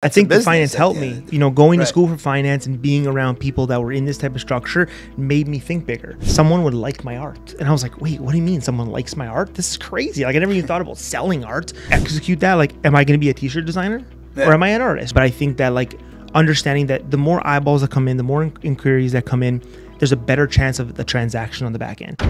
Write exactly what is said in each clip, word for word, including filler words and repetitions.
I think the finance helped me, you know, going to school for finance and being around people that were in this type of structure made me think bigger. Someone would like my art. And I was like, wait, what do you mean someone likes my art? This is crazy. Like I never even thought about selling art, execute that. Like, am I going to be a t-shirt designer or am I an artist? But I think that like understanding that the more eyeballs that come in, the more inquiries that come in, there's a better chance of the transaction on the back end.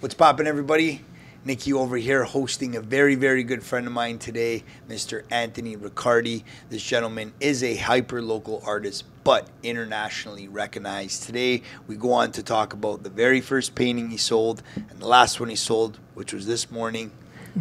What's poppin', everybody? Nikki over here hosting a very, very good friend of mine today, Mister Anthony Ricciardi. This gentleman is a hyper-local artist, but internationally recognized. Today, we go on to talk about the very first painting he sold and the last one he sold, which was this morning.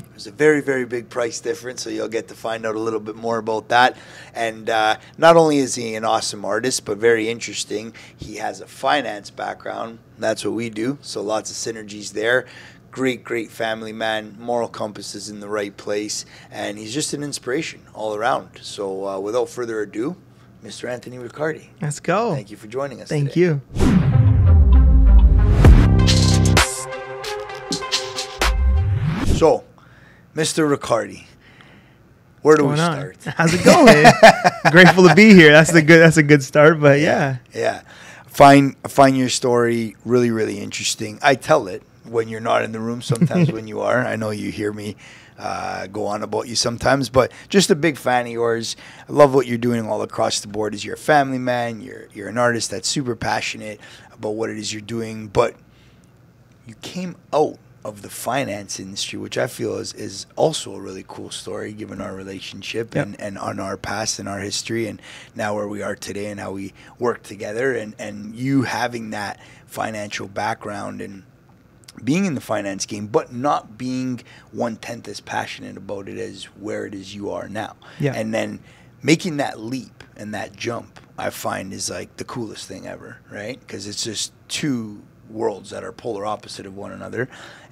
There's a very, very big price difference, so you'll get to find out a little bit more about that. And uh, not only is he an awesome artist, but very interesting. He has a finance background. That's what we do, so lots of synergies there. Great, great family man, moral compass is in the right place, and he's just an inspiration all around. So uh, without further ado, Mister Anthony Ricciardi. Let's go. Thank you for joining us Thank today. you. So, Mister Ricciardi, where do we start? How's it going? Grateful to be here. That's the good. That's a good start, but yeah. Yeah. Find, find your story really, really interesting. I tell it when you're not in the room, sometimes when you are. I know you hear me uh, go on about you sometimes, but just a big fan of yours. I love what you're doing all across the board. Is you're a family man, you're, you're an artist that's super passionate about what it is you're doing, but you came out of the finance industry, which I feel is, is also a really cool story given our relationship yep. and, and on our past and our history and now where we are today and how we work together, and, and you having that financial background and being in the finance game, but not being one-tenth as passionate about it as where it is you are now. Yeah. And then making that leap and that jump, I find, is like the coolest thing ever, right? Because it's just two worlds that are polar opposite of one another.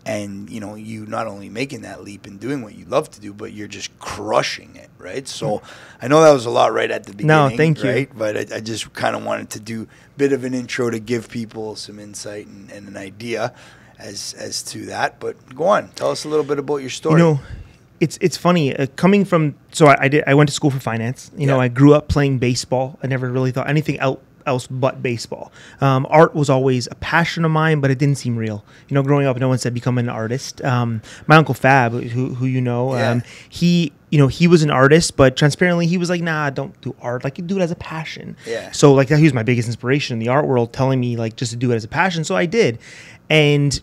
And, you know, you not only making that leap and doing what you love to do, but you're just crushing it, right? So I know that was a lot right at the beginning. No, thank you. Right? But I, I just kind of wanted to do a bit of an intro to give people some insight and, and an idea as as to that. But go on, tell us a little bit about your story. You know, it's it's funny uh, coming from, so I, I did I went to school for finance. You yeah. know, I grew up playing baseball. I never really thought anything out else but baseball. Um, art was always a passion of mine, but it didn't seem real. You know, growing up, no one said become an artist. Um, my uncle Fab, who, who you know, yeah. um, he you know he was an artist, but transparently he was like, nah, don't do art. Like, you do it as a passion. Yeah. So like that, he was my biggest inspiration in the art world, telling me like just to do it as a passion. So I did, and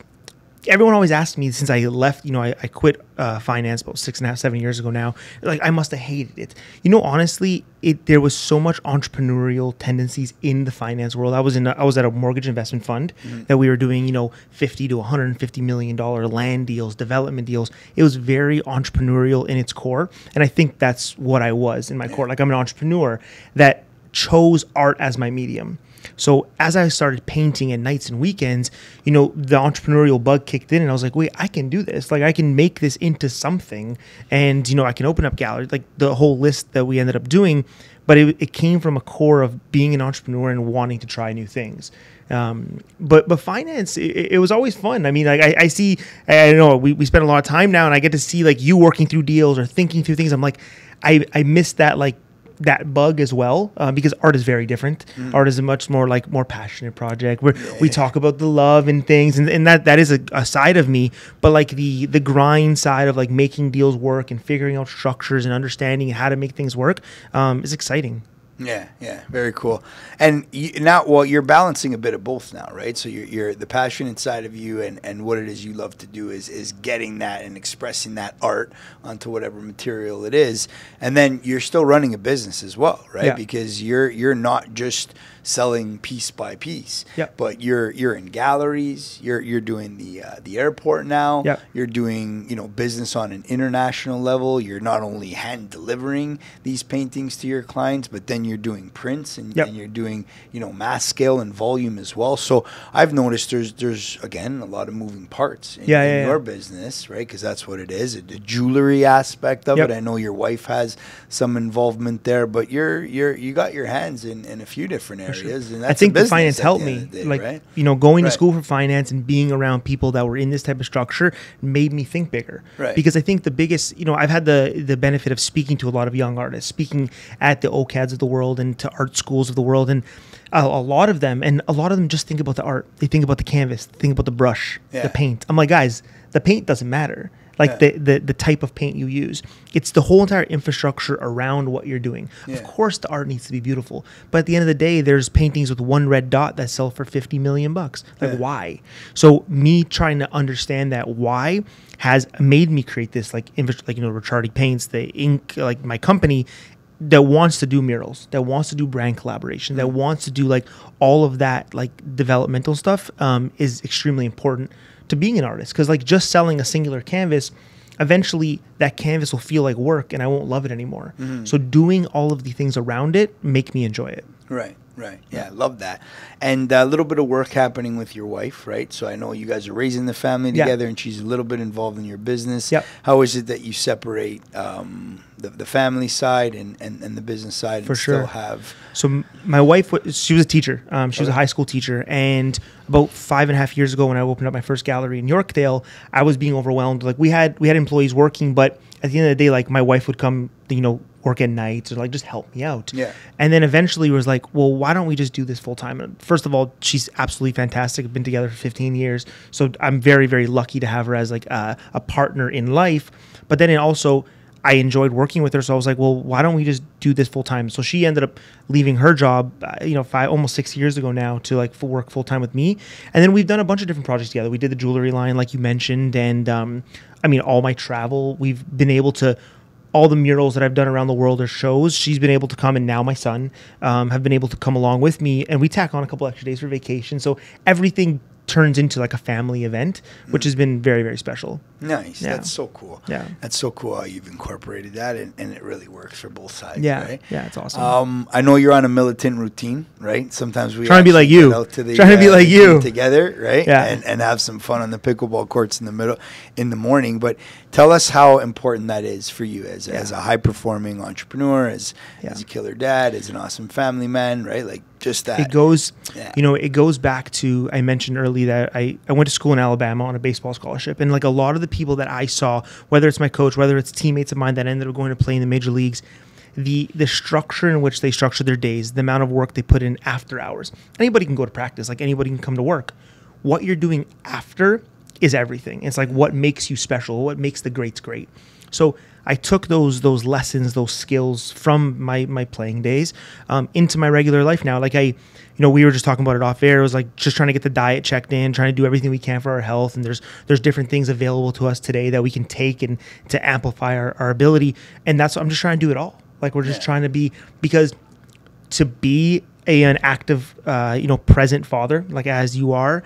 everyone always asked me since I left, you know, I, I quit uh, finance about six and a half, seven years ago now. Like, I must have hated it. You know, honestly, it there was so much entrepreneurial tendencies in the finance world. I was in, a, I was at a mortgage investment fund mm-hmm. that we were doing, you know, fifty to one hundred fifty million dollar land deals, development deals. It was very entrepreneurial in its core, and I think that's what I was in my core. Like, I'm an entrepreneur that chose art as my medium. So as I started painting at nights and weekends, you know, the entrepreneurial bug kicked in, and I was like, wait, I can do this. Like, I can make this into something, and, you know, I can open up galleries, like the whole list that we ended up doing. But it, it came from a core of being an entrepreneur and wanting to try new things. Um, but but finance, it, it was always fun. I mean, like I, I see, I don't know, we, we spend a lot of time now, and I get to see like you working through deals or thinking through things. I'm like, I, I miss that, like, that bug as well, uh, because art is very different. Mm. Art is a much more like more passionate project where yeah. we talk about the love and things, and, and that that is a, a side of me. But like the the grind side of like making deals work and figuring out structures and understanding how to make things work um, is exciting. Yeah, yeah, very cool. And you, now, well, you're balancing a bit of both now, right? So you're, you're the passion inside of you, and, and what it is you love to do is is getting that and expressing that art onto whatever material it is. And then you're still running a business as well, right? Yeah. Because you're you're not just selling piece by piece, yeah. but you're you're in galleries, you're you're doing the uh, the airport now, yeah. you're doing you know business on an international level. You're not only hand delivering these paintings to your clients, but then and you're doing prints and, yep. and you're doing, you know, mass scale and volume as well. So I've noticed there's, there's again, a lot of moving parts in, yeah, in yeah, your yeah. business, right? Because that's what it is. The jewelry aspect of yep. it. I know your wife has some involvement there, but you're, you're, you got your hands in, in a few different areas. Sure. And that's I think the finance helped me. Day, like, right? you know, going right. to school for finance and being around people that were in this type of structure made me think bigger. Right. Because I think the biggest, you know, I've had the, the benefit of speaking to a lot of young artists, speaking at the O C A Ds of the world and to art schools of the world. And a, a lot of them, and a lot of them just think about the art. They think about the canvas, they think about the brush, yeah. the paint. I'm like, guys, the paint doesn't matter. Like yeah. the, the, the type of paint you use. It's the whole entire infrastructure around what you're doing. Yeah. Of course the art needs to be beautiful. But at the end of the day, there's paintings with one red dot that sell for fifty million bucks. Like yeah. why? So me trying to understand that why has made me create this, like, like you know, Ricciardi Paints, the ink, like my company that wants to do murals, that wants to do brand collaboration, that wants to do like all of that, like developmental stuff um, is extremely important to being an artist. Because like just selling a singular canvas, eventually that canvas will feel like work and I won't love it anymore. Mm-hmm. So doing all of the things around it make me enjoy it. Right. Right. Yeah, I love that. And a uh, little bit of work happening with your wife, right? So I know you guys are raising the family together yeah. and she's a little bit involved in your business. Yep. How is it that you separate um, the, the family side and, and, and the business side? For and sure. Still have so my wife, was, she was a teacher. Um, she okay. was a high school teacher. And about five and a half years ago when I opened up my first gallery in Yorkdale, I was being overwhelmed. Like we had, we had employees working, but at the end of the day, like my wife would come, you know, work at night or like just help me out. Yeah. And then eventually was like, well, why don't we just do this full time? First of all, she's absolutely fantastic. I've been together for fifteen years. So I'm very, very lucky to have her as like a, a partner in life. But then it also, I enjoyed working with her. So I was like, well, why don't we just do this full time? So she ended up leaving her job, uh, you know, five, almost six years ago now to like full work full time with me. And then we've done a bunch of different projects together. We did the jewelry line, like you mentioned. And um, I mean, all my travel, we've been able to, all the murals that I've done around the world or shows, she's been able to come, and now my son um, have been able to come along with me, and we tack on a couple extra days for vacation. So everything turns into like a family event, which mm. has been very, very special. Nice. Yeah. That's so cool. Yeah. That's so cool how you've incorporated that, and, and it really works for both sides, yeah. right? Yeah, it's awesome. Um, I know you're on a militant routine, right? Sometimes we trying to be like you, out to the, trying uh, to be like you together, right? Yeah. And, and have some fun on the pickleball courts in the middle in the morning. But tell us how important that is for you as yeah. as a high performing entrepreneur, as yeah. as a killer dad, as an awesome family man, right? Like. Just that. It goes, yeah. you know, it goes back to, I mentioned early that I, I went to school in Alabama on a baseball scholarship. And like a lot of the people that I saw, whether it's my coach, whether it's teammates of mine that ended up going to play in the major leagues, the the structure in which they structure their days, the amount of work they put in after hours. Anybody can go to practice. Like anybody can come to work. What you're doing after is everything. It's like what makes you special, what makes the greats great. So I took those those lessons, those skills from my my playing days um, into my regular life now. Like I, you know, we were just talking about it off air. It was like just trying to get the diet checked in, trying to do everything we can for our health. And there's there's different things available to us today that we can take and to amplify our, our ability. And that's what I'm just trying to do it all. Like we're just yeah. trying to be, because to be a, an active, uh, you know, present father, like as you are,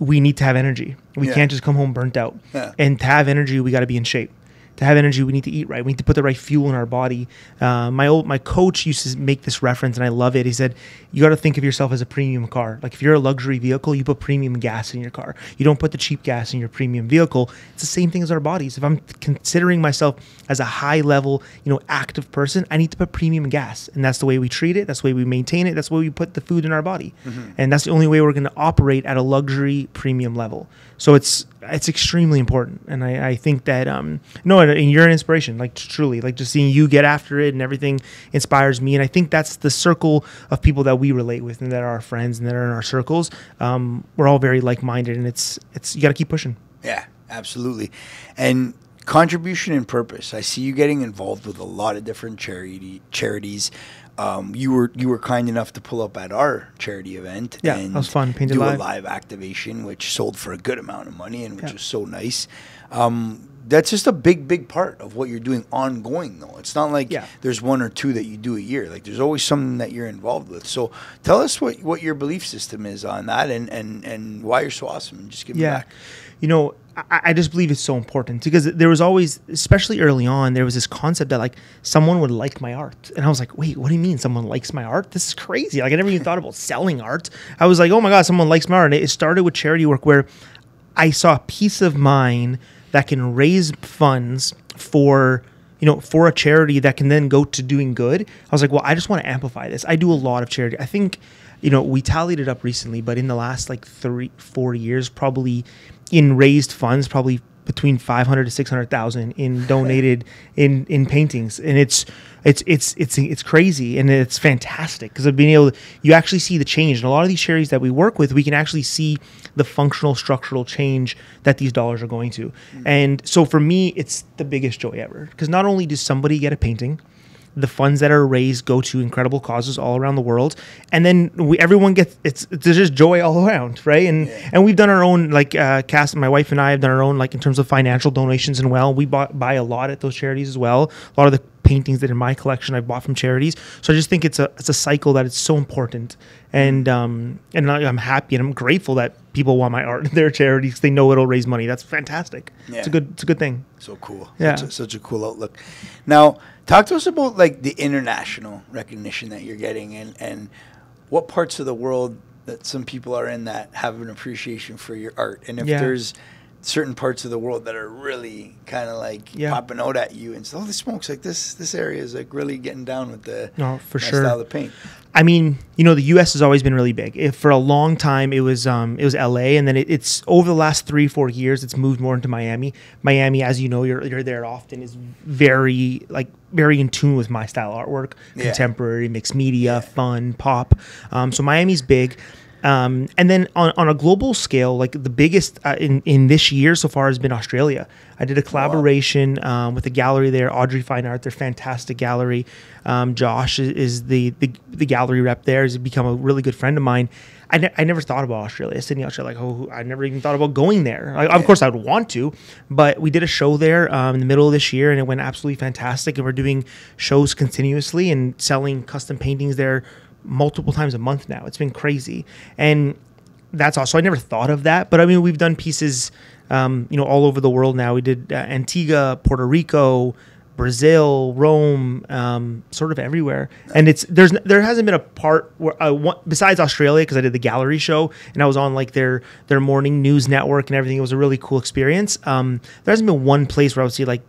we need to have energy. We yeah. can't just come home burnt out. Yeah. And to have energy, we got to be in shape. To have energy, we need to eat right. We need to put the right fuel in our body. Uh, my old my coach used to make this reference, and I love it. He said, you got to think of yourself as a premium car. Like if you're a luxury vehicle, you put premium gas in your car. You don't put the cheap gas in your premium vehicle. It's the same thing as our bodies. If I'm considering myself as a high-level, you know, active person, I need to put premium gas. And that's the way we treat it. That's the way we maintain it. That's the way we put the food in our body. Mm-hmm. And that's the only way we're going to operate at a luxury premium level. So it's it's extremely important. And I, I think that, um, no, and you're an inspiration, like truly, like just seeing you get after it and everything inspires me. And I think that's the circle of people that we relate with and that are our friends and that are in our circles. Um, we're all very like-minded, and it's, it's, you got to keep pushing. Yeah, absolutely. And contribution and purpose. I see you getting involved with a lot of different charity charities. Um, you were you were kind enough to pull up at our charity event. Yeah, and that was fun. Painted do live. a live activation, which sold for a good amount of money, and which yeah. was so nice. Um, that's just a big, big part of what you're doing ongoing, though. It's not like yeah. there's one or two that you do a year. Like there's always something that you're involved with. So tell us what, what your belief system is on that, and, and, and why you're so awesome. Just give me yeah. back. You know, I, I just believe it's so important, because there was always, especially early on, there was this concept that like someone would like my art. And I was like, wait, what do you mean someone likes my art? This is crazy. Like I never even thought about selling art. I was like, oh my God, someone likes my art. And it started with charity work where I saw a piece of mine that can raise funds for, you know, for a charity that can then go to doing good. I was like, well, I just want to amplify this. I do a lot of charity. I think, you know, we tallied it up recently, but in the last like three, four years, probably in raised funds, probably between five hundred to six hundred thousand in donated in, in paintings. And it's, it's, it's, it's, it's crazy. And it's fantastic because of being able to, you actually see the change. And a lot of these charities that we work with, we can actually see the functional structural change that these dollars are going to. Mm-hmm. And so for me, it's the biggest joy ever, because not only does somebody get a painting, the funds that are raised go to incredible causes all around the world, and then we, everyone gets it's there's just joy all around, right? And yeah. and we've done our own like uh, cast. My wife and I have done our own like in terms of financial donations, and well, we bought, buy a lot at those charities as well. A lot of the paintings that in my collection I bought from charities. So I just think it's a it's a cycle that it's so important, and um and I, I'm happy and I'm grateful that people want my art in their charities. They know it'll raise money. That's fantastic. Yeah. It's a good it's a good thing. So cool. Yeah, such a, such a cool outlook. Now, talk to us about like the international recognition that you're getting, and, and what parts of the world that some people are in that have an appreciation for your art. And if yeah. there's certain parts of the world that are really kind of like yeah. popping out at you and say, holy smokes, like this this area is like really getting down with the no, for sure. style of paint. I mean, you know, the U S has always been really big. If for a long time it was um, it was L A, and then it, it's over the last three four years it's moved more into Miami. Miami, as you know, you're you're there often, is very like very in tune with my style artwork, yeah. contemporary, mixed media, yeah. fun, pop. Um, so Miami's big. Um, and then on, on a global scale, like the biggest uh, in, in this year so far has been Australia. I did a collaboration oh, wow. um, with a gallery there, Audrey Fine Art. They're fantastic gallery. Um, Josh is, is the, the the gallery rep there. He's become a really good friend of mine. I, ne I never thought about Australia, Sydney, Australia. Like, oh, I never even thought about going there. Like, yeah. Of course, I would want to, but we did a show there um, in the middle of this year, and it went absolutely fantastic. And we're doing shows continuously and selling custom paintings there multiple times a month now. It's been crazy. And that's also, I never thought of that, but I mean, we've done pieces, um, you know, all over the world now. We did uh, Antigua, Puerto Rico, Brazil, Rome, um, sort of everywhere. And it's, there's, there hasn't been a part where I want, besides Australia, cause I did the gallery show and I was on like their, their morning news network and everything. It was a really cool experience. Um, there hasn't been one place where I would see like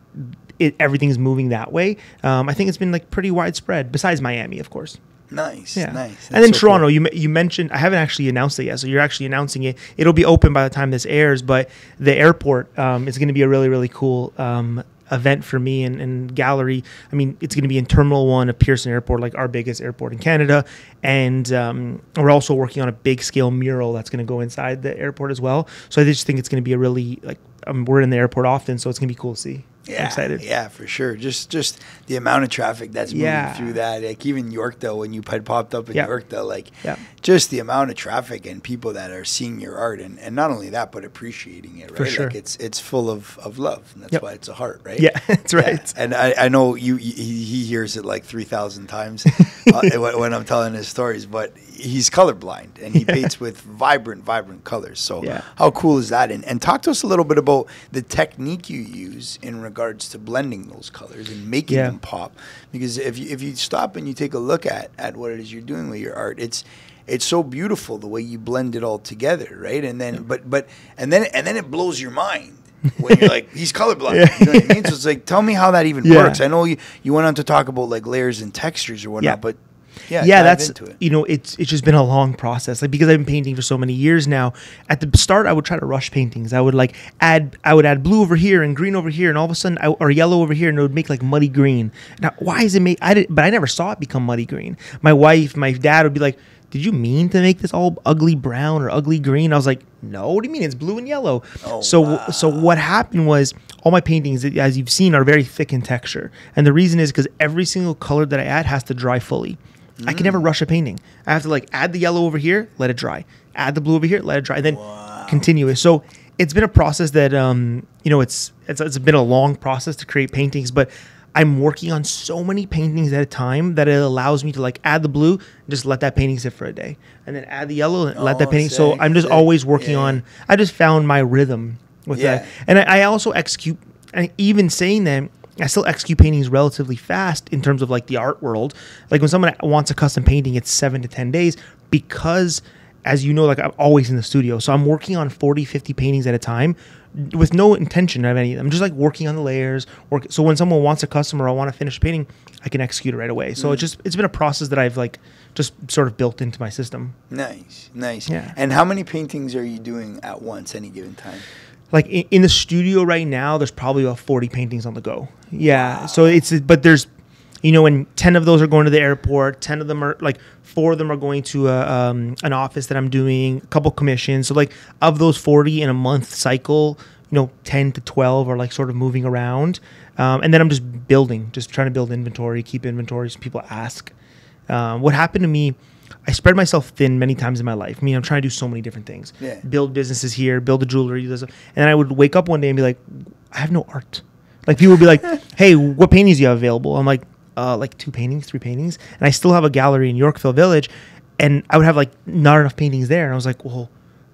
it, everything's moving that way. Um, I think it's been like pretty widespread besides Miami, of course. Nice, yeah. nice. That's and then so Toronto, cool. you you mentioned, I haven't actually announced it yet, so you're actually announcing it. It'll be open by the time this airs, but the airport um, is going to be a really, really cool um, event for me and, and gallery. I mean, it's going to be in Terminal one of Pearson Airport, like our biggest airport in Canada. And um, we're also working on a big-scale mural that's going to go inside the airport as well. So I just think it's going to be a really, like, um, we're in the airport often, so it's going to be cool to see. Yeah, I'm excited. Yeah, for sure. Just just the amount of traffic that's moving yeah. through that. Like even Yorkdale, when you had popped up in yeah. Yorkdale, like yeah. just the amount of traffic and people that are seeing your art, and, and not only that, but appreciating it, right? For sure. Like it's it's full of, of love, and that's yep. why it's a heart, right? Yeah, that's right. Yeah. And I, I know you, you he hears it like three thousand times uh, when I'm telling his stories, but he's colorblind and he yeah. paints with vibrant, vibrant colors. So yeah. how cool is that? And and talk to us a little bit about the technique you use in regard regards to blending those colors and making yeah. them pop, because if you, if you stop and you take a look at at what it is you're doing with your art, it's it's so beautiful the way you blend it all together, right? And then yeah. but but and then and then it blows your mind when you're like, he's colorblind, yeah. you know what I mean? So it's like, tell me how that even yeah. works. I know you you went on to talk about like layers and textures or whatnot, yeah. but yeah, yeah that's it. You know, it's it's just been a long process, like because I've been painting for so many years now. At the start, I would try to rush paintings. I would like add I would add blue over here and green over here, and all of a sudden, I, or yellow over here, and it would make like muddy green. Now, why is it made? I did, but I never saw it become muddy green. My wife, my dad would be like, "Did you mean to make this all ugly brown or ugly green?" I was like, "No, what do you mean? It's blue and yellow." Oh, so wow. so what happened was, all my paintings, as you've seen, are very thick in texture, and the reason is because every single color that I add has to dry fully. Mm. I can never rush a painting. I have to like add the yellow over here, let it dry. Add the blue over here, let it dry. And then wow. continue it. So it's been a process that um, you know, it's, it's it's been a long process to create paintings, but I'm working on so many paintings at a time that it allows me to like add the blue and just let that painting sit for a day, and then add the yellow and oh, let that painting. Sick, so I'm just sick. always working yeah. on. I just found my rhythm with yeah. that. And I, I also execute, and even saying that, I still execute paintings relatively fast in terms of like the art world. Like when someone wants a custom painting, it's seven to ten days because, as you know, like I'm always in the studio. So I'm working on forty, fifty paintings at a time with no intention of any of them. I'm just like working on the layers. Work. So when someone wants a custom or I want to finish a painting, I can execute it right away. So mm. it's just, it's been a process that I've like just sort of built into my system. Nice, nice. Yeah. And how many paintings are you doing at once any given time? Like in, in the studio right now, there's probably about forty paintings on the go. Yeah. Wow. So it's, but there's, you know, and ten of those are going to the airport, ten of them are like, four of them are going to a, um, an office that I'm doing, a couple commissions. So like of those forty in a month cycle, you know, ten to twelve are like sort of moving around. Um, and then I'm just building, just trying to build inventory, keep inventory so people ask. Um, what happened to me, I spread myself thin many times in my life. I mean, I'm trying to do so many different things. Yeah. Build businesses here, build a jewelry. And then I would wake up one day and be like, I have no art. Like people would be like, hey, what paintings do you have available? I'm like, Uh, like two paintings, three paintings. And I still have a gallery in Yorkville Village, and I would have like not enough paintings there. And I was like, well,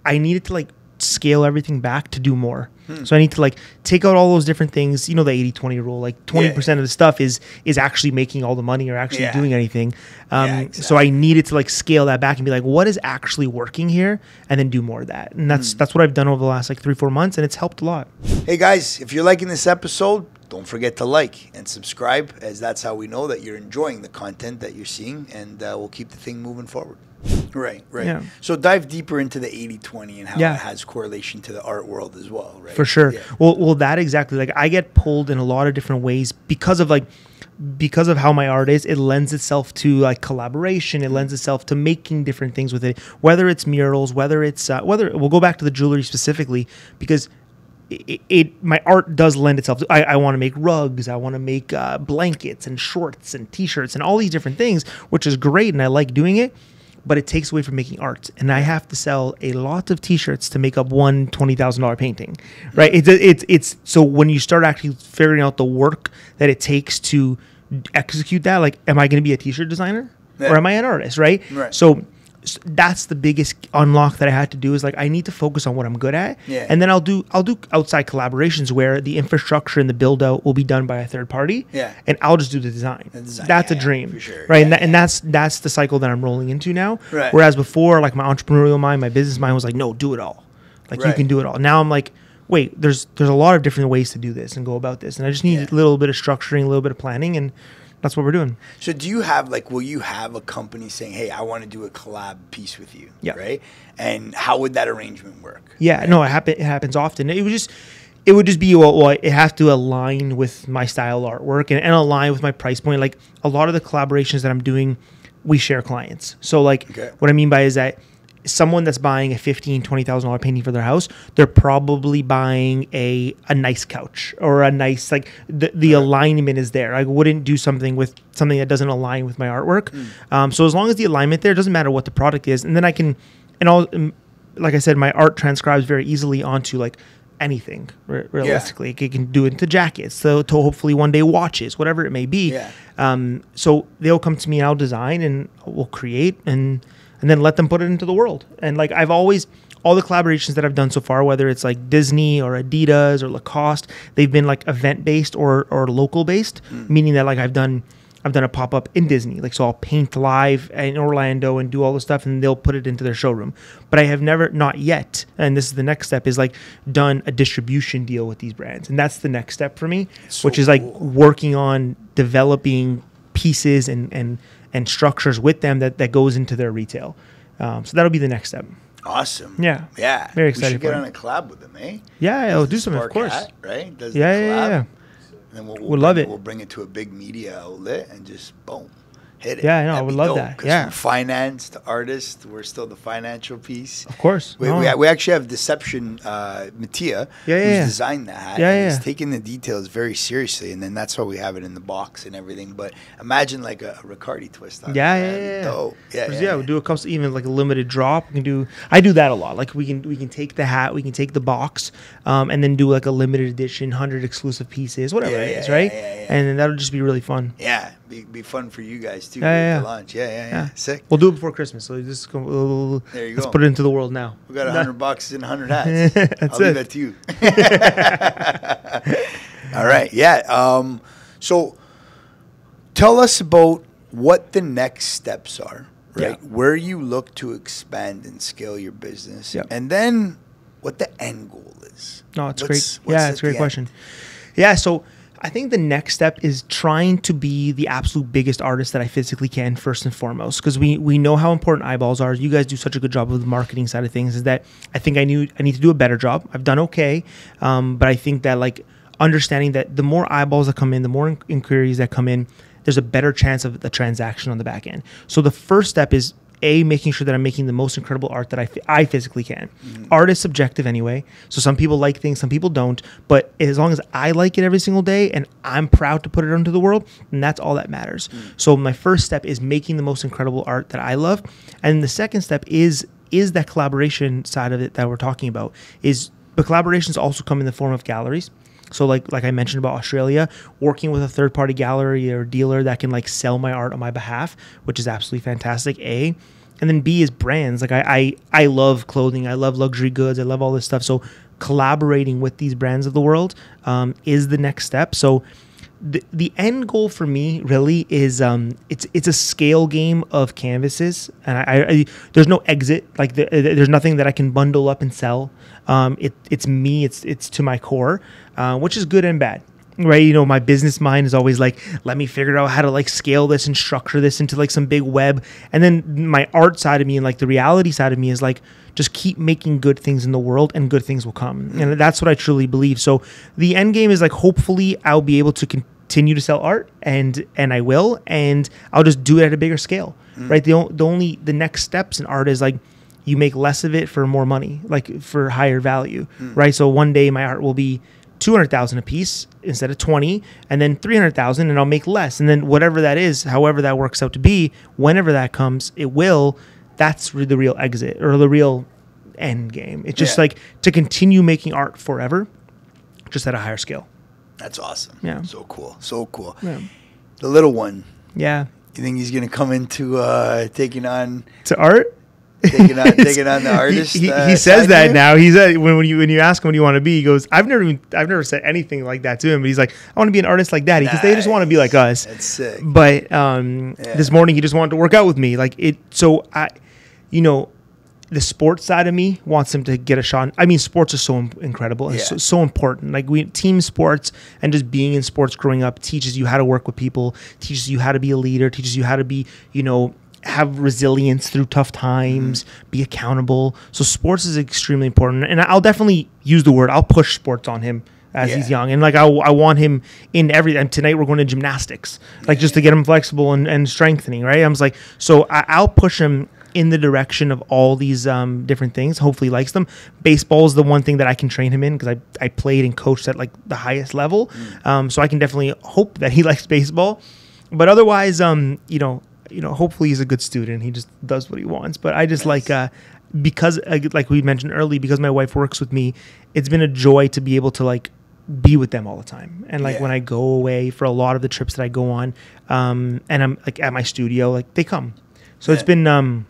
I needed to like scale everything back to do more. Hmm. So I need to like take out all those different things, you know, the eighty twenty rule, like twenty percent yeah, yeah. of the stuff is is actually making all the money or actually yeah. doing anything. Um, yeah, exactly. So I needed to like scale that back and be like, what is actually working here? And then do more of that. And that's, hmm. that's what I've done over the last like three, four months. And it's helped a lot. Hey guys, if you're liking this episode, don't forget to like and subscribe, as that's how we know that you're enjoying the content that you're seeing, and uh, we'll keep the thing moving forward. Right, right. Yeah. So dive deeper into the eighty twenty and how yeah. it has correlation to the art world as well, right? For sure. Yeah. Well, well, that exactly. Like I get pulled in a lot of different ways because of like, because of how my art is, it lends itself to like collaboration. It lends itself to making different things with it, whether it's murals, whether it's, uh, whether we'll go back to the jewelry specifically, because It, it my art does lend itself to, I, I want to make rugs, I want to make uh, blankets and shorts and t-shirts and all these different things, which is great and I like doing it, but it takes away from making art. And I have to sell a lot of t-shirts to make up one twenty thousand dollar painting, right? It's it's it's so when you start actually figuring out the work that it takes to execute that, like am I going to be a t-shirt designer yeah. or am I an artist, right? Right. So that's the biggest unlock that I had to do, is like I need to focus on what I'm good at, yeah. and then I'll do I'll do outside collaborations where the infrastructure and the build out will be done by a third party, yeah. and I'll just do the design. The design that's yeah, a dream, for sure. right? Yeah, and, that, yeah. and that's that's the cycle that I'm rolling into now. Right. Whereas before, like my entrepreneurial mind, my business mind was like, no, do it all, like right. you can do it all. Now I'm like, wait, there's there's a lot of different ways to do this and go about this, and I just need yeah. a little bit of structuring, a little bit of planning, and that's what we're doing. So do you have, like, will you have a company saying, hey, I want to do a collab piece with you, yeah. right? And how would that arrangement work? Yeah, right? no, it, happen, it happens often. It would just it would just be, well, well it has to align with my style artwork and, and align with my price point. Like, a lot of the collaborations that I'm doing, we share clients. So, like, okay. what I mean by is that someone that's buying a fifteen thousand, twenty thousand dollar painting for their house, they're probably buying a a nice couch or a nice, like the, the right. alignment is there. I wouldn't do something with something that doesn't align with my artwork. Mm. Um, so as long as the alignment there, it doesn't matter what the product is. And then I can, and all, like I said, my art transcribes very easily onto like anything re realistically. Yeah. It can do it into jackets, so to hopefully one day watches, whatever it may be. Yeah. Um, so they'll come to me and I'll design and we'll create and, and then let them put it into the world. And like I've always, all the collaborations that I've done so far, whether it's like Disney or Adidas or Lacoste, they've been like event based or or local based, mm. meaning that like I've done, I've done a pop up in Disney, like so I'll paint live in Orlando and do all the stuff, and they'll put it into their showroom. But I have never, not yet, and this is the next step, is like done a distribution deal with these brands, and that's the next step for me, so which is like cool. working on developing pieces and and. and structures with them that, that goes into their retail. Um, so that'll be the next step. Awesome. Yeah. Yeah. Very excited. We should get on a collab with them, eh? Yeah, yeah, we'll do something, of course. Hat, right? Does yeah, the collab, yeah, yeah. And then we'll, we'll, we'll love it. We'll bring it to a big media outlet and just, boom, hit it. Yeah, I know. I would love that. Yeah. From finance to artist, we're still the financial piece. Of course. We, no. we, we actually have Deception, uh, Mattia, yeah, yeah, who's yeah. designed that hat. Yeah, yeah. He's taking the details very seriously, and then that's why we have it in the box and everything. But imagine like a, a Ricciardi twist on yeah, it. Yeah, yeah, yeah. Oh, yeah, yeah, yeah. Yeah, we'll do a couple, even like a limited drop. We can do, I do that a lot. Like we can, we can take the hat, we can take the box, um, and then do like a limited edition, one hundred exclusive pieces, whatever yeah, it is, yeah, right? Yeah, yeah, yeah. And then that'll just be really fun. Yeah. be, be fun for you guys too. Yeah, yeah, yeah. The launch. Yeah, yeah, yeah, yeah. Sick. We'll do it before Christmas. So just go, we'll, there you let's go. Put it into the world now. We got a hundred boxes and a hundred hats. That's I'll it. Leave that to you. All right. Yeah. Um, so tell us about what the next steps are, right? Yeah. Where you look to expand and scale your business, yeah. and then what the end goal is. No, it's what's, great. What's yeah, it's a great question. End? Yeah. So I think the next step is trying to be the absolute biggest artist that I physically can, first and foremost, because we we know how important eyeballs are. You guys do such a good job of the marketing side of things. Is that I think I knew I need to do a better job. I've done okay, um, but I think that like understanding that the more eyeballs that come in, the more inquiries that come in, there's a better chance of the transaction on the back end. So the first step is A, making sure that I'm making the most incredible art that I, I physically can. Mm-hmm. Art is subjective anyway. So some people like things, some people don't. But as long as I like it every single day and I'm proud to put it into the world, then that's all that matters. Mm-hmm. So my first step is making the most incredible art that I love. And the second step is, is that collaboration side of it that we're talking about. Is, but collaborations also come in the form of galleries. So like like I mentioned about Australia, working with a third-party gallery or dealer that can like sell my art on my behalf, which is absolutely fantastic, A. And then B is brands. Like I, I, I love clothing. I love luxury goods. I love all this stuff. So collaborating with these brands of the world um, is the next step. So the, the end goal for me really is um, it's it's a scale game of canvases. And I, I, I there's no exit. Like the, there's nothing that I can bundle up and sell. Um, it, it's me. It's, it's to my core, uh, which is good and bad. Right, you know, my business mind is always like, let me figure out how to like scale this and structure this into like some big web. And then my art side of me and like the reality side of me is like, just keep making good things in the world and good things will come. And that's what I truly believe. So the end game is like, hopefully I'll be able to continue to sell art, and and I will, and I'll just do it at a bigger scale. Mm. Right, the, the only the next steps in art is like, you make less of it for more money, like for higher value. Mm. Right, so one day my art will be two hundred thousand a piece instead of twenty, and then three hundred thousand, and I'll make less. And then whatever that is, however that works out to be, whenever that comes, it will, that's the real exit or the real end game. It's just yeah. like to continue making art forever, just at a higher scale. That's awesome. Yeah. So cool. So cool. Yeah. The little one. Yeah. You think he's going to come into uh, taking on... to art? Taking on, taking on the artist. He, he, uh, he says that here? Now. He's uh, when, when you when you ask him what do you want to be, he goes, I've never even, I've never said anything like that to him. But he's like, I want to be an artist like Daddy, because nice. They just want to be like us. That's sick. But um, yeah. This morning he just wanted to work out with me. Like it. So I, you know, the sports side of me wants him to get a shot. I mean, sports are so incredible. And yeah. so, so important. Like we team sports, and just being in sports growing up teaches you how to work with people, teaches you how to be a leader, teaches you how to be, you know. Have resilience through tough times, mm-hmm. be accountable. So sports is extremely important. And I'll definitely use the word, I'll push sports on him as yeah. he's young. And like, I, I want him in everything. Tonight we're going to gymnastics, like yeah. just to get him flexible and, and strengthening. Right. I was like, so I, I'll push him in the direction of all these um, different things. Hopefully he likes them. Baseball is the one thing that I can train him in, because I, I played and coached at like the highest level. Mm-hmm. Um, so I can definitely hope that he likes baseball, but otherwise, um, you know, you know, hopefully he's a good student. He just does what he wants. But I just nice. like, uh, because uh, like we mentioned early, because my wife works with me, it's been a joy to be able to like be with them all the time. And like yeah. when I go away for a lot of the trips that I go on, um, and I'm like at my studio, like they come. So yeah. it's been, um,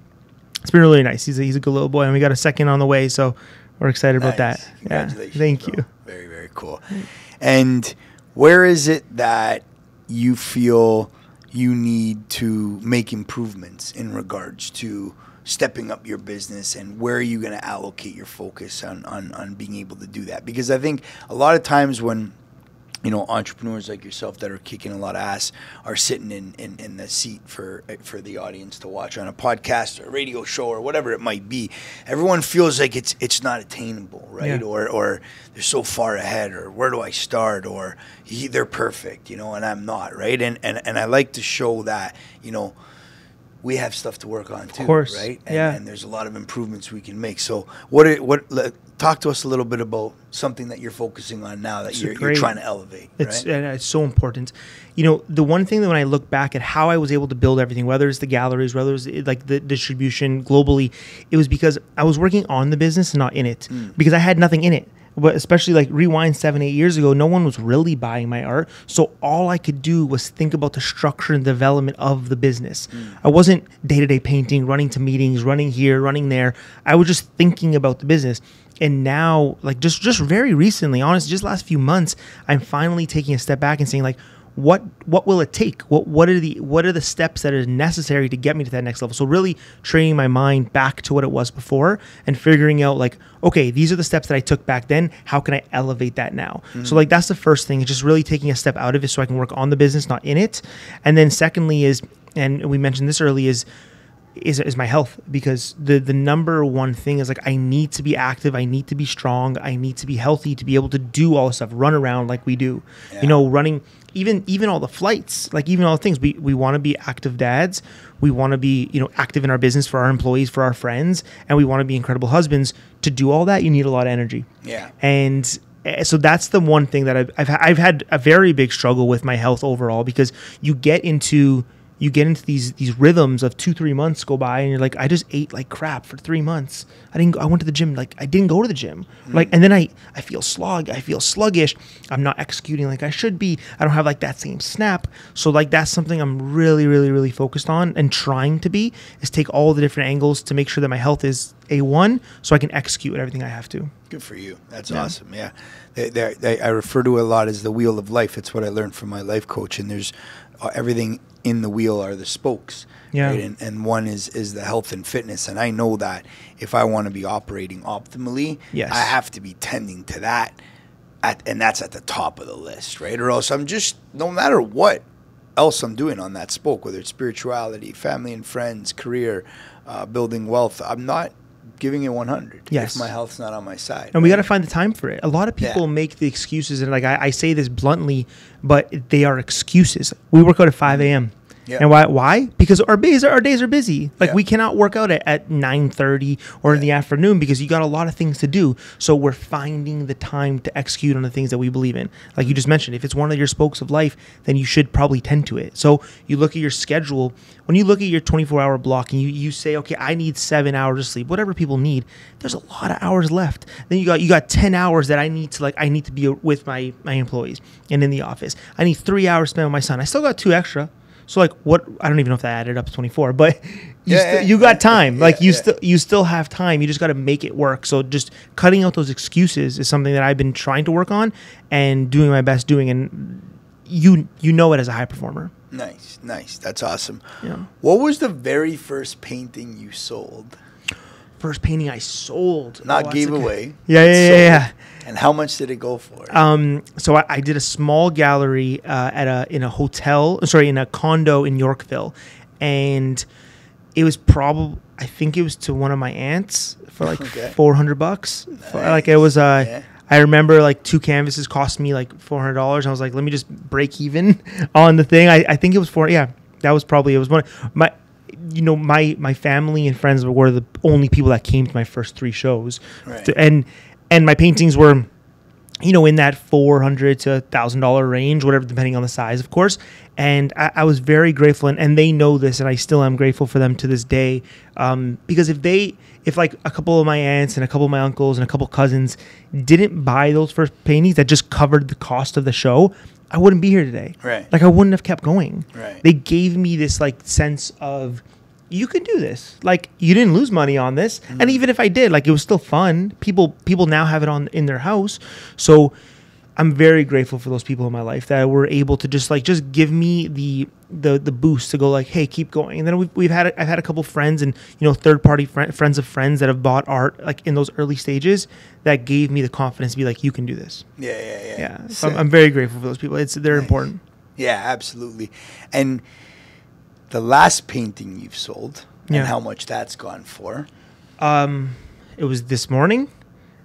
it's been really nice. He's a, he's a good little boy, and we got a second on the way. So we're excited nice. about that. Congratulations, yeah. Thank bro. you. Very, very cool. And where is it that you feel you need to make improvements in regards to stepping up your business, and where are you going to allocate your focus on, on, on being able to do that? Because I think a lot of times when, you know, entrepreneurs like yourself that are kicking a lot of ass are sitting in, in, in the seat for, for the audience to watch on a podcast or a radio show or whatever it might be. Everyone feels like it's, it's not attainable, right? Yeah. Or, or they're so far ahead, or where do I start? Or they're perfect, you know, and I'm not, right? And, and, and I like to show that, you know, we have stuff to work on too, of course. right? And, yeah. and there's a lot of improvements we can make. So what, are, what, talk to us a little bit about something that you're focusing on now that you're, you're trying to elevate. It's, right? And it's so important. You know, the one thing that when I look back at how I was able to build everything, whether it's the galleries, whether it's like the distribution globally, it was because I was working on the business and not in it, mm. because I had nothing in it. but especially like rewind seven, eight years ago, no one was really buying my art. So all I could do was think about the structure and development of the business. Mm. I wasn't day-to-day painting, running to meetings, running here, running there. I was just thinking about the business. And now, like just, just very recently, honestly, just last few months, I'm finally taking a step back and saying like, what what will it take? What what are the what are the steps that are necessary to get me to that next level? So really training my mind back to what it was before and figuring out like, okay, these are the steps that I took back then. How can I elevate that now? Mm-hmm. So like that's the first thing, is just really taking a step out of it so I can work on the business, not in it. And then secondly is, and we mentioned this early, is Is, is my health, because the the number one thing is like I need to be active, I need to be strong, I need to be healthy to be able to do all this stuff, run around like we do, yeah. you know, running, even even all the flights, like even all the things. We we want to be active dads, we want to be, you know, active in our business, for our employees, for our friends, and we want to be incredible husbands. To do all that, you need a lot of energy. Yeah, and. So that's the one thing that I've I've, I've had a very big struggle with, my health overall, because you get into. You get into these these rhythms of two, three months go by and you're like, I just ate like crap for three months. I didn't go, I went to the gym, like I didn't go to the gym. Mm. Like, and then I, I feel slog, I feel sluggish. I'm not executing like I should be. I don't have like that same snap. So like that's something I'm really, really, really focused on and trying to be, is take all the different angles to make sure that my health is A one so I can execute everything I have to. Good for you. That's yeah. awesome. Yeah. They, they, they, I refer to it a lot as the wheel of life. It's what I learned from my life coach, and there's uh, everything in the wheel are the spokes. Yeah. Right? And, and one is, is the health and fitness. And I know that if I want to be operating optimally, yes. I have to be tending to that. At, and that's at the top of the list, right? Or else I'm just, no matter what else I'm doing on that spoke, whether it's spirituality, family and friends, career, uh, building wealth, I'm not giving it one hundred. Yes. If my health's not on my side. And right? We got to find the time for it. A lot of people yeah. make the excuses, and like I, I say this bluntly, but they are excuses. We work out at five A M Yeah. And why? Why? Because our days are, our days are busy. Like yeah. we cannot work out at, at nine thirty or yeah. in the afternoon, because you got a lot of things to do. So we're finding the time to execute on the things that we believe in. Like you just mentioned, if it's one of your spokes of life, then you should probably tend to it. So you look at your schedule. When you look at your twenty-four hour block and you, you say, okay, I need seven hours of sleep, whatever people need, there's a lot of hours left. Then you got you got ten hours that I need to like I need to be with my, my employees and in the office. I need three hours spent with my son. I still got two extra. So like what, I don't even know if that added up to twenty-four, but you, yeah, st- yeah, you got time. Yeah, like you yeah. still you still have time. You just got to make it work. So just cutting out those excuses is something that I've been trying to work on and doing my best doing. And you you know it as a high performer. Nice, nice. That's awesome. Yeah. What was the very first painting you sold? First painting I sold. Not oh, gave away. Good. Yeah, yeah, yeah, yeah. And how much did it go for? Um, so I, I did a small gallery uh, at a in a hotel, sorry, in a condo in Yorkville, and it was probably, I think it was to one of my aunts for like okay. four hundred bucks. Nice. For, like it was uh, yeah. I remember like two canvases cost me like four hundred dollars. I was like, let me just break even on the thing. I, I think it was four. Yeah, that was probably it was one of my. You know, my my family and friends were the only people that came to my first three shows, right. and and my paintings were, you know, in that four hundred to thousand dollar range, whatever, depending on the size, of course. And I, I was very grateful, and, and they know this, and I still am grateful for them to this day, um, because if they, if like a couple of my aunts and a couple of my uncles and a couple of cousins didn't buy those first paintings that just covered the cost of the show, I wouldn't be here today. Right. Like I wouldn't have kept going. Right. They gave me this like sense of, you can do this. Like you didn't lose money on this. Mm. And even if I did, like it was still fun. People people now have it on in their house. So I'm very grateful for those people in my life that were able to just like just give me the the the boost to go like, hey, keep going. And then we've we've had a, I've had a couple friends and, you know, third party fr- friends of friends that have bought art like in those early stages that gave me the confidence to be like, you can do this. Yeah, yeah, yeah. Yeah. So I'm, I'm very grateful for those people. It's they're nice. Important. Yeah, absolutely. And the last painting you've sold and yeah. how much that's gone for? Um, it was this morning.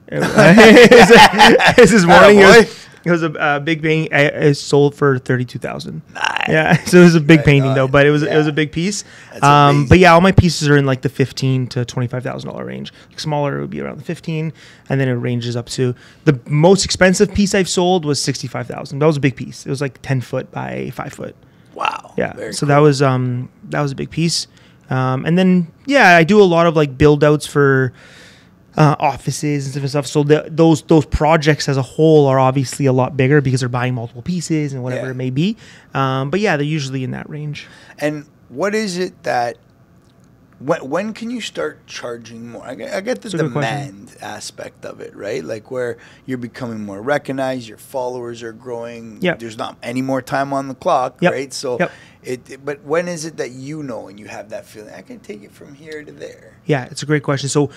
It was, it was this morning. It was, it was a uh, big painting. I, I sold for thirty-two thousand. Nice. Yeah, so it was a big right painting on. Though, but it was yeah. it was a big piece. That's um, amazing. But yeah, all my pieces are in like the fifteen to twenty-five thousand dollar range. Like smaller, it would be around the fifteen, and then it ranges up to the most expensive piece I've sold was sixty-five thousand. That was a big piece. It was like ten foot by five foot. Wow. Yeah. Very so cool. that was um that was a big piece. Um and then yeah, I do a lot of like build outs for uh, offices and stuff and stuff. So the, those those projects as a whole are obviously a lot bigger because they're buying multiple pieces and whatever yeah. it may be. Um, but yeah, they're usually in that range. And what is it that when when can you start charging more? I get, I get the demand question. aspect of it, right? Like where you're becoming more recognized, your followers are growing. Yep. There's not any more time on the clock, yep. right? So yep. it, it. But when is it that you know and you have that feeling, I can take it from here to there? Yeah, it's a great question. So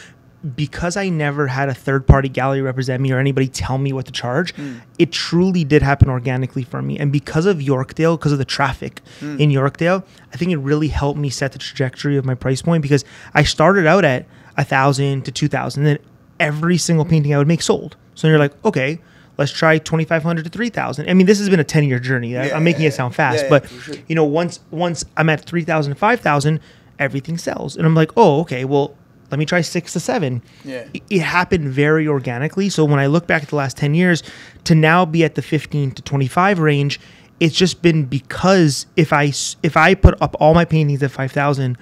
because I never had a third-party gallery represent me or anybody tell me what to charge, mm. it truly did happen organically for me. And because of Yorkdale, because of the traffic mm. in Yorkdale, I think it really helped me set the trajectory of my price point, because I started out at a thousand to two thousand, and then every single painting I would make sold. So you're like, okay, let's try twenty-five hundred to three thousand. I mean, this has been a ten-year journey. Yeah, I'm making yeah, it sound fast, yeah, but sure. you know, once once I'm at three thousand, five thousand, everything sells. And I'm like, oh, okay, well, let me try six to seven. Yeah. It happened very organically. So when I look back at the last ten years to now be at the fifteen to twenty-five range, it's just been because if I, if I put up all my paintings at five thousand,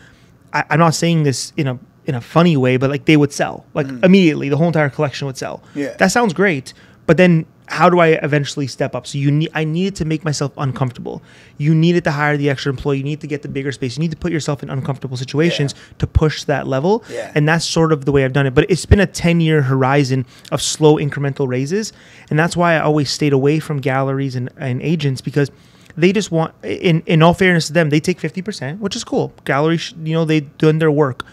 I'm not saying this in a, in a funny way, but like they would sell like mm. immediately. The whole entire collection would sell. Yeah. That sounds great. But then how do I eventually step up? So you need, I needed to make myself uncomfortable. You needed to hire the extra employee. You need to get the bigger space. You need to put yourself in uncomfortable situations yeah. to push that level. Yeah. And that's sort of the way I've done it. But it's been a ten-year horizon of slow incremental raises. And that's why I always stayed away from galleries and, and agents, because they just want, in, in all fairness to them, they take fifty percent, which is cool. Galleries, you know, they've done their work.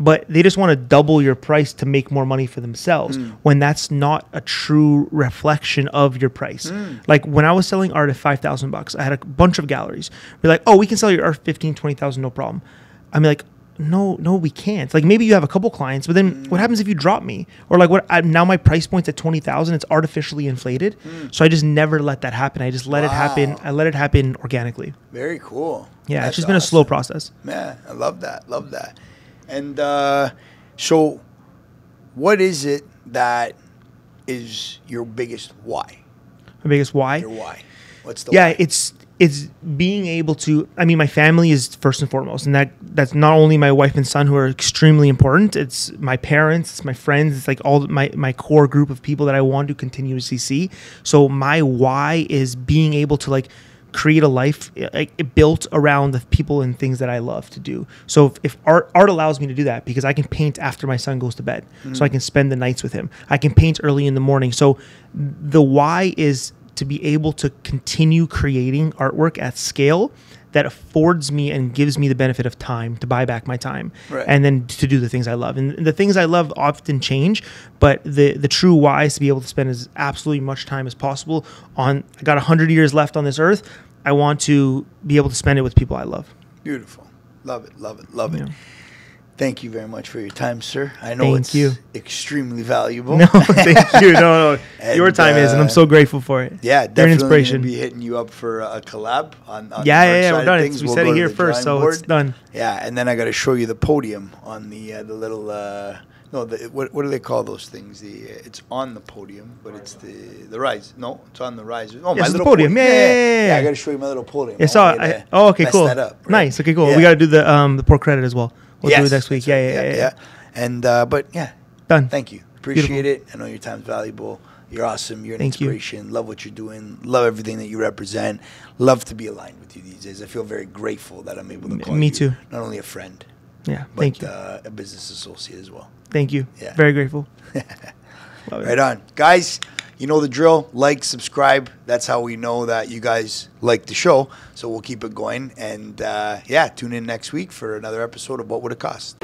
But they just want to double your price to make more money for themselves mm. when that's not a true reflection of your price. Mm. Like when I was selling art at five thousand bucks, I had a bunch of galleries. We're like, oh, we can sell your art fifteen, twenty thousand, no problem. I'm like, no, no, we can't. Like maybe you have a couple clients, but then mm. what happens if you drop me? Or like what? I, now my price point's at twenty thousand. It's artificially inflated. Mm. So I just never let that happen. I just let wow. it happen. I let it happen organically. Very cool. Yeah, that's it's just awesome. Been a slow process. Yeah, I love that. Love that. And uh, so what is it that is your biggest why? My biggest why? Your why. What's the yeah, why? Yeah, it's it's being able to, I mean, my family is first and foremost. And that that's not only my wife and son, who are extremely important. It's my parents. It's my friends. It's like all my, my core group of people that I want to continuously see. So my why is being able to like create a life like, built around the people and things that I love to do. So if, if art, art allows me to do that, because I can paint after my son goes to bed. Mm. So I can spend the nights with him. I can paint early in the morning. So the why is to be able to continue creating artwork at scale that affords me and gives me the benefit of time to buy back my time. Right. And then to do the things I love. And the things I love often change, but the, the true why is to be able to spend as absolutely much time as possible on, I got a hundred years left on this earth. I want to be able to spend it with people I love. Beautiful. Love it, love it, love yeah. it. Thank you very much for your time, sir. I know thank it's you. extremely valuable. No, thank you. No, no. And, your time uh, is, and I'm so grateful for it. Yeah, definitely. You're an inspiration. Be hitting you up for a collab on, on yeah, the yeah, yeah, we're done. Things. We we'll said it here first, so board. It's done. Yeah, and then I got to show you the podium on the uh, the little. Uh, no, the, what what do they call those things? The uh, it's on the podium, but it's the the rise. No, it's on the rise. Oh, yes, my little the podium. podium. Yeah, yeah, yeah, yeah. yeah I got to show you my little podium. Yeah, so I, I, oh, okay, cool. That up, right? Nice. Okay, cool. Yeah. We got to do the um the pro credit as well. We'll yes, do it next week. Yeah, right. yeah, yeah, yeah, yeah. And, uh, but yeah. Done. Thank you. Appreciate Beautiful. it. I know your time's valuable. You're awesome. You're an Thank inspiration. You. Love what you're doing. Love everything that you represent. Love to be aligned with you these days. I feel very grateful that I'm able to call Me you. too. Not only a friend. Yeah. But, Thank you. Uh, a business associate as well. Thank you. Yeah. Very grateful. Love right it. on. Guys, you know the drill. Like, subscribe. That's how we know that you guys like the show. So we'll keep it going. And, uh, yeah, tune in next week for another episode of What Would It Cost?